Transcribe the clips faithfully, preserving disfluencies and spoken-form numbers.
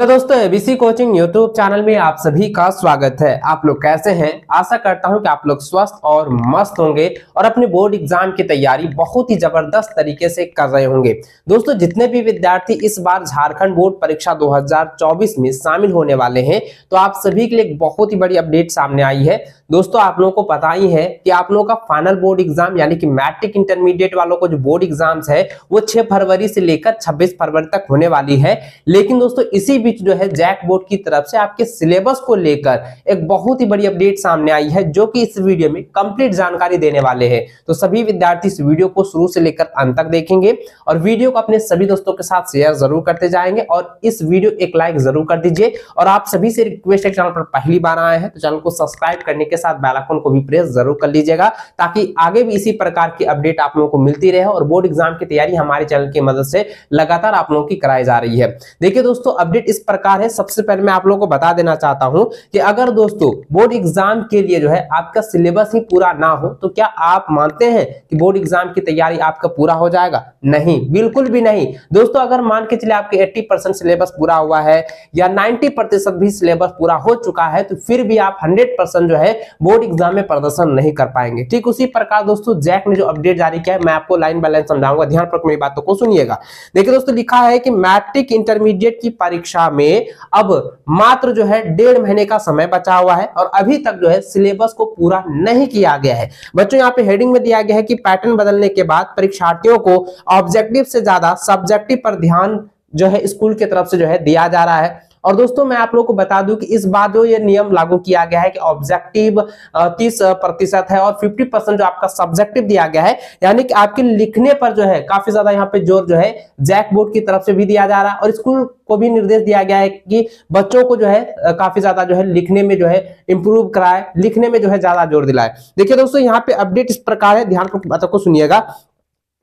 Hello दोस्तों, ABC coaching YouTube channel में आप सभी का स्वागत है। आप लोग कैसे हैं? आशा करता हूं कि आप लोग स्वस्थ और मस्त होंगे और अपने बोर्ड एग्जाम की तैयारी बहुत ही जबरदस्त तरीके से कर रहे होंगे। दोस्तों, जितने भी विद्यार्थी इस बार झारखंड बोर्ड परीक्षा दो हज़ार चौबीस में शामिल होने वाले हैं, तो आप सभी के लिए एक बहुत ही बड़ी अपडेट सामने आई है। दोस्तों, आप लोगों को पता ही है कि आप लोगों का फाइनल बोर्ड एग्जाम यानी कि मैट्रिक इंटरमीडिएट वालों को जो बोर्ड एग्जाम्स है वो छह फरवरी से लेकर छब्बीस फरवरी तक होने वाली है। लेकिन दोस्तों, इसी बीच जो है जैक बोर्ड की तरफ से आपके सिलेबस को लेकर एक बहुत ही बड़ी अपडेट सामने आई है, जो कि इस वीडियो में कंप्लीट जानकारी देने वाले हैं। तो सभी विद्यार्थी इस वीडियो को शुरू से लेकर अंत तक देखेंगे और वीडियो को अपने सभी दोस्तों के साथ शेयर जरूर करते जाएंगे और इस वीडियो एक लाइक जरूर कर दीजिए। और आप सभी से रिक्वेस्ट है, चैनल पर पहली बार आए हैं तो चैनल को सब्सक्राइब करने के साथ बेल आइकन को भी प्रेस जरूर कर लीजिएगा, ताकि आगे भी इसी प्रकार की अपडेट आप लोगों को मिलती रहे और बोर्ड एग्जाम की तैयारी हमारे चैनल की मदद से लगातार आप लोगों की कराई जा रही है। देखिए दोस्तों, अपडेट इस प्रकार है। सबसे पहले मैं आप लोगों को बता देना चाहता हूं कि अगर दोस्तों बोर्ड एग्जाम के लिए जो है आपका सिलेबस ही पूरा ना हो तो क्या आप मानते हैं कि बोर्ड एग्जाम की तैयारी आपका पूरा हो जाएगा? नहीं, बिल्कुल भी नहीं। दोस्तों, अगर मान के चले आपके अस्सी परसेंट सिलेबस पूरा हुआ है या नब्बे प्रतिशत भी सिलेबस पूरा हो चुका है तो फिर भी आप सौ परसेंट जो है बोर्ड एग्जाम में प्रदर्शन नहीं कर पाएंगे। ठीक उसी प्रकार दोस्तों जैक ने जो अपडेट जारी किया है, मैं आपको लाइन बाय लाइन समझाऊंगा, ध्यानपूर्वक मेरी बातों को सुनिएगा। देखिए दोस्तों, लिखा है कि मैट्रिक इंटरमीडिएट की परीक्षा में अब मात्र जो है डेढ़ महीने का समय बचा हुआ है और अभी तक जो है सिलेबस को पूरा नहीं किया गया है। बच्चों, यहाँ पे हेडिंग में दिया गया है कि पैटर्न बदलने के बाद परीक्षार्थियों को ऑब्जेक्टिव से ज्यादा सब्जेक्टिव पर ध्यान जो है स्कूल की तरफ से जो है दिया जा रहा है। और दोस्तों, मैं आप लोगों को बता दूं कि इस बार जो ये नियम लागू किया गया है कि ऑब्जेक्टिव तीस प्रतिशत है और पचास परसेंट जो आपका सब्जेक्टिव दिया गया है, यानी कि आपके लिखने पर जो है काफी ज्यादा यहाँ पे जोर जो है जैक बोर्ड की तरफ से भी दिया जा रहा है। और स्कूल को भी निर्देश दिया गया है कि बच्चों को जो है काफी ज्यादा जो है लिखने में जो है इंप्रूव कराए, लिखने में जो है ज्यादा जोर दिलाए। देखिये दोस्तों, यहाँ पे अपडेट इस प्रकार है, ध्यान बातों को सुनिएगा।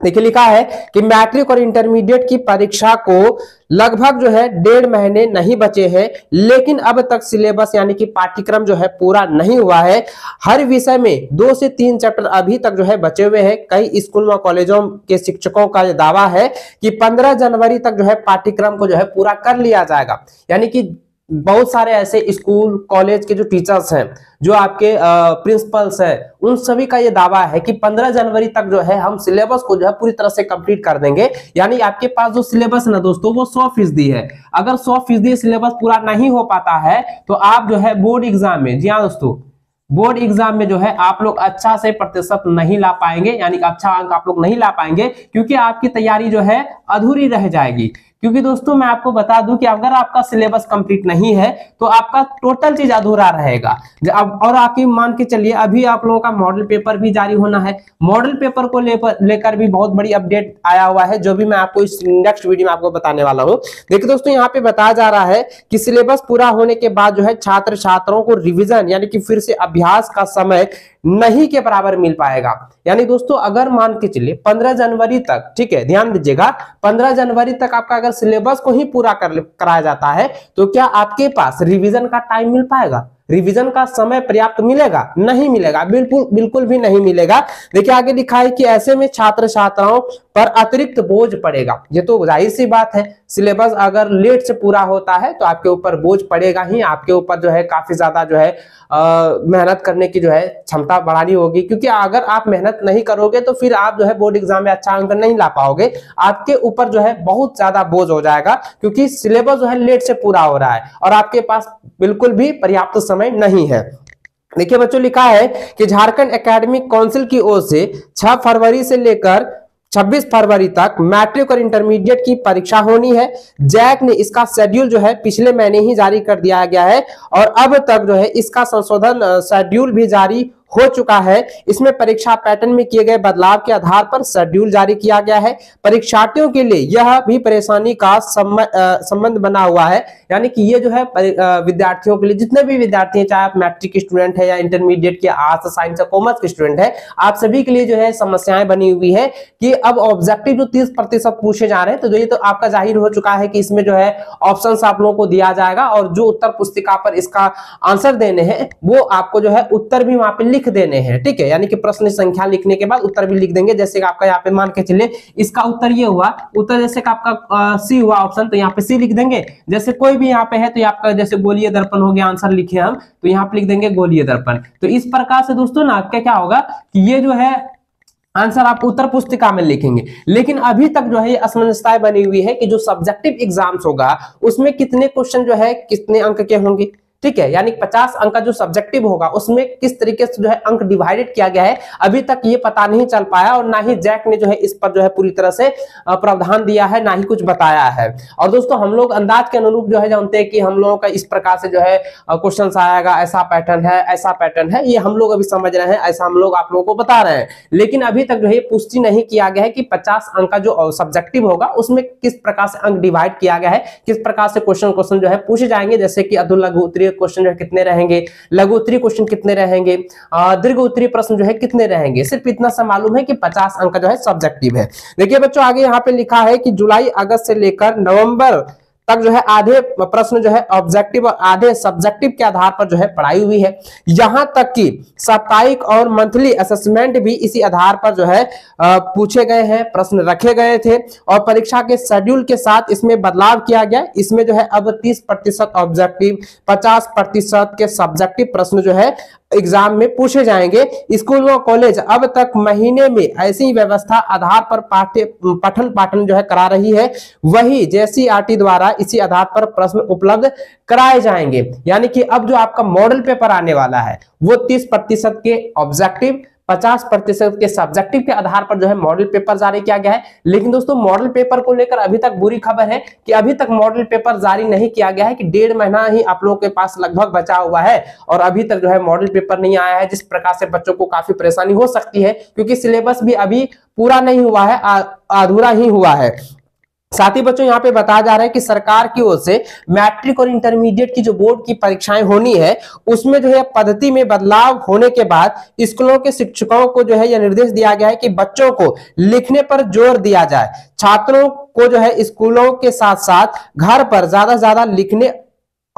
देखिए, लिखा है कि मैट्रिक और इंटरमीडिएट की परीक्षा को लगभग जो है डेढ़ महीने नहीं बचे हैं, लेकिन अब तक सिलेबस यानी कि पाठ्यक्रम जो है पूरा नहीं हुआ है। हर विषय में दो से तीन चैप्टर अभी तक जो है बचे हुए हैं। कई स्कूल व कॉलेजों के शिक्षकों का यह दावा है कि पंद्रह जनवरी तक जो है पाठ्यक्रम को जो है पूरा कर लिया जाएगा। यानी कि बहुत सारे ऐसे स्कूल कॉलेज के जो टीचर्स हैं, जो आपके प्रिंसिपल्स हैं, उन सभी का ये दावा है कि पंद्रह जनवरी तक जो है हम सिलेबस को जो है पूरी तरह से कंप्लीट कर देंगे। यानी आपके पास जो सिलेबस है ना दोस्तों, वो सौ फीसदी है। अगर सौ फीसदी सिलेबस पूरा नहीं हो पाता है तो आप जो है बोर्ड एग्जाम में, जी हाँ दोस्तों, बोर्ड एग्जाम में जो है आप लोग अच्छा से प्रतिशत नहीं ला पाएंगे, यानी कि अच्छा अंक आप लोग नहीं ला पाएंगे, क्योंकि आपकी तैयारी जो है अधूरी रह जाएगी। क्योंकि दोस्तों, मैं आपको बता दूं कि अगर आपका सिलेबस कंप्लीट नहीं है तो आपका टोटल चीज अधूरा रहेगा। अब और आपकी मान के चलिए अभी आप लोगों का मॉडल पेपर भी जारी होना है। मॉडल पेपर को लेकर भी बहुत बड़ी अपडेट आया हुआ है, जो भी मैं आपको इस नेक्स्ट वीडियो में आपको बताने वाला हूँ। देखिए दोस्तों, यहाँ पे बताया जा रहा है कि सिलेबस पूरा होने के बाद जो है छात्र छात्राओं को रिविजन यानी कि फिर से अभ्यास का समय नहीं के बराबर मिल पाएगा। यानी दोस्तों, अगर मान के चलिए पंद्रह जनवरी तक, ठीक है, ध्यान दीजिएगा, पंद्रह जनवरी तक आपका अगर सिलेबस को ही पूरा कर कराया जाता है तो क्या आपके पास रिवीजन का टाइम मिल पाएगा? रिवीजन का समय पर्याप्त मिलेगा? नहीं मिलेगा, बिल्कुल बिल्कुल भी नहीं मिलेगा। देखिए, आगे लिखा है कि ऐसे में छात्र छात्राओं पर अतिरिक्त बोझ पड़ेगा। ये तो जाहिर सी बात है, सिलेबस अगर लेट से पूरा होता है तो आपके ऊपर बोझ पड़ेगा ही। आपके ऊपर जो है काफी ज्यादा जो है मेहनत करने की जो है क्षमता बढ़ानी होगी, क्योंकि अगर आप मेहनत नहीं करोगे तो फिर आप जो है बोर्ड एग्जाम में अच्छा अंक नहीं ला पाओगे। आपके ऊपर जो है बहुत ज्यादा बोझ हो जाएगा, क्योंकि सिलेबस जो है लेट से पूरा हो रहा है और आपके पास बिल्कुल भी पर्याप्त समय नहीं है। देखिए बच्चों, लिखा है कि झारखंड एकेडमिक काउंसिल की ओर से छह फरवरी से लेकर छब्बीस फरवरी तक मैट्रिक और इंटरमीडिएट की परीक्षा होनी है। जैक ने इसका शेड्यूल जो है पिछले महीने ही जारी कर दिया गया है और अब तक जो है इसका संशोधन शेड्यूल भी जारी हो चुका है। इसमें परीक्षा पैटर्न में किए गए बदलाव के आधार पर शेड्यूल जारी किया गया है। परीक्षार्थियों के लिए यह भी परेशानी का संबंध बना हुआ है। यानी कि ये जो है विद्यार्थियों के लिए, जितने भी विद्यार्थी हैं, चाहे आप मैट्रिक स्टूडेंट है या इंटरमीडिएट के आर्ट्स साइंस या कॉमर्स के स्टूडेंट है, आप सभी के लिए जो है समस्याएं बनी हुई है कि अब ऑब्जेक्टिव जो तीस प्रतिशत पूछे जा रहे हैं तो ये तो आपका जाहिर हो चुका है कि इसमें जो है ऑप्शन आप लोगों को दिया जाएगा और जो उत्तर पुस्तिका पर इसका आंसर देने हैं वो आपको जो है उत्तर भी वहां पर लिख देने हैं, ठीक है। यानी कि प्रश्न संख्या लिखने के बाद उत्तर भी लिख देंगे। जैसे आपका यहाँ पे मान के चले इसका उत्तर ये हुआ, उत्तर जैसे आपका सी हुआ ऑप्शन, तो यहाँ पे सी लिख देंगे। जैसे कोई भी यहाँ पे है तो आपका जैसे गोलीय दर्पण हो गया आंसर लिखे हम, तो यहाँ पे लिख देंगे गोलीय दर्पण। तो इस प्रकार से दोस्तों ना क्या क्या होगा कि ये जो है आंसर आप उत्तर पुस्तिका में लिखेंगे। लेकिन अभी तक जो है असमंजसताएं बनी हुई है कि जो सब्जेक्टिव एग्जाम्स होगा उसमें कितने क्वेश्चन जो है कितने अंक के होंगे, ठीक है। यानी पचास अंक का जो सब्जेक्टिव होगा उसमें किस तरीके से जो है अंक डिवाइडेड किया गया है अभी तक ये पता नहीं चल पाया, और ना ही जैक ने जो है इस पर जो है पूरी तरह से प्रावधान दिया है, ना ही कुछ बताया है। और दोस्तों हम लोग अंदाज के अनुरूप जो है जानते हैं कि हम लोगों का इस प्रकार से जो है क्वेश्चन आएगा, ऐसा पैटर्न है, ऐसा पैटर्न है, ये हम लोग अभी समझ रहे हैं, ऐसा हम लोग आप लोगों को बता रहे हैं। लेकिन अभी तक जो है पुष्टि नहीं किया गया है कि पचास अंक का जो सब्जेक्टिव होगा उसमें किस प्रकार से अंक डिवाइड किया गया है, किस प्रकार से क्वेश्चन क्वेश्चन जो है पूछे जाएंगे। जैसे कि अधु लघु उत्तरीय क्वेश्चन कितने रहेंगे, लघु उत्तरीय क्वेश्चन कितने रहेंगे, दीर्घ उत्तरीय प्रश्न जो है कितने रहेंगे। सिर्फ इतना सा मालूम है कि पचास अंक का जो है सब्जेक्टिव है। देखिए बच्चों आगे यहाँ पे लिखा है कि जुलाई अगस्त से लेकर नवंबर तक जो है आधे प्रश्न जो है ऑब्जेक्टिव और आधे सब्जेक्टिव के आधार पर जो है पढ़ाई हुई है। यहां तक कि साप्ताहिक और मंथली असेसमेंट भी इसी आधार पर जो है पूछे गए हैं, प्रश्न रखे गए थे। और परीक्षा के शेड्यूल के साथ इसमें बदलाव किया गया। इसमें जो है अब तीस प्रतिशत ऑब्जेक्टिव पचास प्रतिशत के सब्जेक्टिव प्रश्न जो है एग्जाम में पूछे जाएंगे। स्कूल और कॉलेज अब तक महीने में ऐसी व्यवस्था आधार पर पाठ्य पठन पाठन जो है करा रही है। वही जेसीईआरटी द्वारा इसी आधार पर प्रश्न उपलब्ध कराए जाएंगे। यानी कि अब जो आपका मॉडल पेपर आने वाला है वो तीस प्रतिशत के ऑब्जेक्टिव पचास प्रतिशत के सब्जेक्टिव के आधार पर जो है मॉडल पेपर जारी किया गया है। लेकिन दोस्तों मॉडल पेपर को लेकर अभी तक बुरी खबर है कि अभी तक मॉडल पेपर जारी नहीं किया गया है, कि डेढ़ महीना ही आप लोगों के पास लगभग बचा हुआ है और अभी तक जो है मॉडल पेपर नहीं आया है, जिस प्रकार से बच्चों को काफी परेशानी हो सकती है, क्योंकि सिलेबस भी अभी पूरा नहीं हुआ है, अधूरा ही हुआ है। साथ ही बच्चों यहाँ पे बताया जा रहा है कि सरकार की ओर से मैट्रिक और इंटरमीडिएट की जो बोर्ड की परीक्षाएं होनी है उसमें जो है पद्धति में बदलाव होने के बाद स्कूलों के शिक्षकों को जो है यह निर्देश दिया गया है कि बच्चों को लिखने पर जोर दिया जाए। छात्रों को जो है स्कूलों के साथ साथ घर पर ज्यादा से ज्यादा लिखने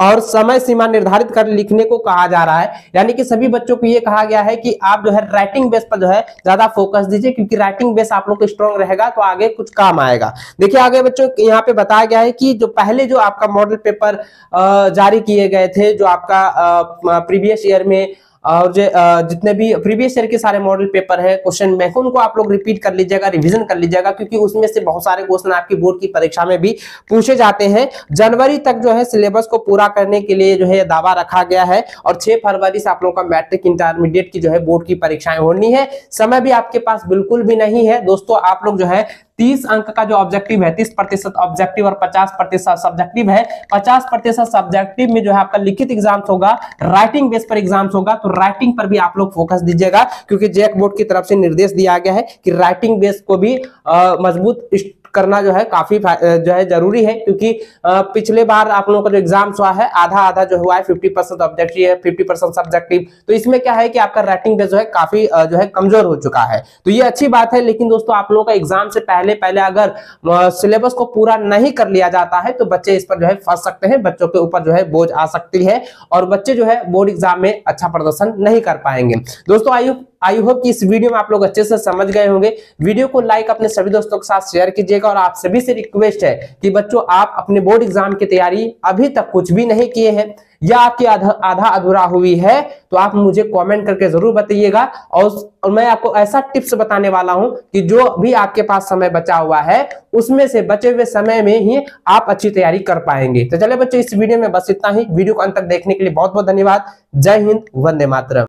और समय सीमा निर्धारित कर लिखने को कहा जा रहा है। यानी कि सभी बच्चों को ये कहा गया है कि आप जो है राइटिंग बेस पर जो है ज्यादा फोकस दीजिए, क्योंकि राइटिंग बेस आप लोग को स्ट्रांग रहेगा तो आगे कुछ काम आएगा। देखिए आगे बच्चों यहाँ पे बताया गया है कि जो पहले जो आपका मॉडल पेपर जारी किए गए थे, जो आपका प्रीवियस ईयर में और जो जितने भी प्रीवियस ईयर के सारे मॉडल पेपर है क्वेश्चन बैंक, उनको आप लोग रिपीट कर लीजिएगा, रिवीजन कर लीजिएगा, क्योंकि उसमें से बहुत सारे क्वेश्चन आपकी बोर्ड की परीक्षा में भी पूछे जाते हैं। जनवरी तक जो है सिलेबस को पूरा करने के लिए जो है दावा रखा गया है। और छह फरवरी से आप लोगों का मैट्रिक इंटरमीडिएट की जो है बोर्ड की परीक्षाएं होनी है। समय भी आपके पास बिल्कुल भी नहीं है दोस्तों। आप लोग जो है तीस अंक का जो ऑब्जेक्टिव है, तीस प्रतिशत ऑब्जेक्टिव और पचास प्रतिशत सब्जेक्टिव है। पचास प्रतिशत सब्जेक्टिव में जो है आपका लिखित एग्जाम्स होगा, राइटिंग बेस पर एग्जाम्स होगा, तो राइटिंग पर भी आप लोग फोकस दीजिएगा, क्योंकि जैक बोर्ड की तरफ से निर्देश दिया गया है कि राइटिंग बेस को भी आ, मजबूत करना जो है काफी जो है जरूरी है। क्योंकि पिछले बार आप लोगों का जो एग्जाम हुआ है आधा आधा जो हुआ है, फिफ्टी परसेंट ऑब्जेक्टिव है, फिफ्टी परसेंट सब्जेक्टिव, तो इसमें क्या है कि आपका राइटिंग बेस जो है काफी जो है कमजोर हो चुका है। तो ये अच्छी बात है। लेकिन दोस्तों आप लोगों का एग्जाम से पहले पहले अगर सिलेबस को पूरा नहीं कर लिया जाता है तो बच्चे इस पर जो है फंस सकते हैं, बच्चों के ऊपर जो है बोझ आ सकती है और बच्चे जो है बोर्ड एग्जाम में अच्छा प्रदर्शन नहीं कर पाएंगे। दोस्तों आयु आई होप कि इस वीडियो में आप लोग अच्छे से समझ गए होंगे। वीडियो को लाइक अपने सभी दोस्तों के साथ शेयर कीजिएगा। और आप सभी से रिक्वेस्ट है कि बच्चों आप अपने बोर्ड एग्जाम की तैयारी अभी तक कुछ भी नहीं किए हैं या आपकी आधा आधा अधूरा हुई है तो आप मुझे कमेंट करके जरूर बताइएगा। और मैं आपको ऐसा टिप्स बताने वाला हूं कि जो भी आपके पास समय बचा हुआ है उसमें से बचे हुए समय में ही आप अच्छी तैयारी कर पाएंगे। तो चले बच्चों इस वीडियो में बस इतना ही। वीडियो को अंत तक देखने के लिए बहुत बहुत धन्यवाद। जय हिंद, वंदे मातरम।